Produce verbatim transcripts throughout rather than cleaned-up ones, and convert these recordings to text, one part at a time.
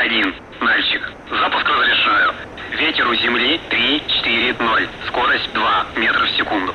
один. Нальчик. Запуск разрешаю. Ветер у земли три, четыре, ноль. Скорость два метра в секунду.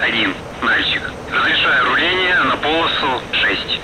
один. Нальчик. Разрешаю руление на полосу шесть.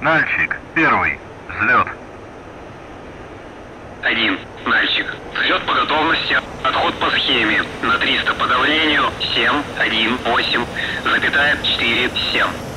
Нальчик, первый, взлет. один. Нальчик, взлет по готовности, отход по схеме, на триста по давлению, семь, один, восемь, запятая, четыре, семь.